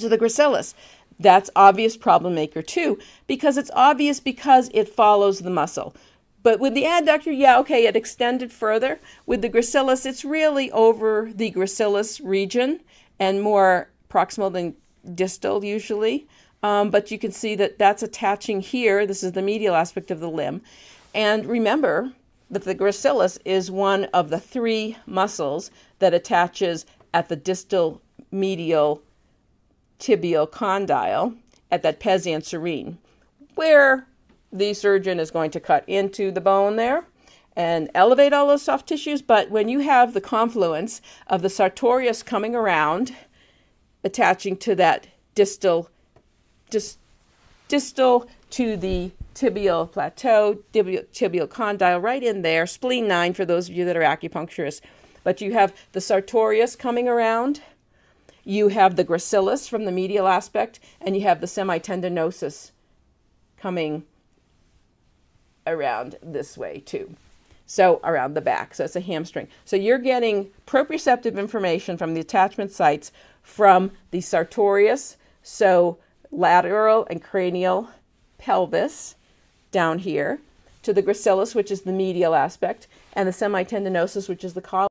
to the gracilis. That's obvious problem maker too, because it's obvious because it follows the muscle. But with the adductor, yeah, okay, it extended further. With the gracilis, it's really over the gracilis region and more proximal than distal usually. But you can see that that's attaching here. This is the medial aspect of the limb. And remember that the gracilis is one of the three muscles that attaches at the distal medial tibial condyle at that pes anserine, where the surgeon is going to cut into the bone there and elevate all those soft tissues. But when you have the confluence of the sartorius coming around, attaching to that distal to the tibial plateau, tibial condyle right in there, spleen 9 for those of you that are acupuncturists. But you have the sartorius coming around, you have the gracilis from the medial aspect, and you have the semitendinosus coming around this way too. So around the back, so it's a hamstring. So you're getting proprioceptive information from the attachment sites from the sartorius, so lateral and cranial pelvis down here, to the gracilis, which is the medial aspect, and the semitendinosus, which is the collar.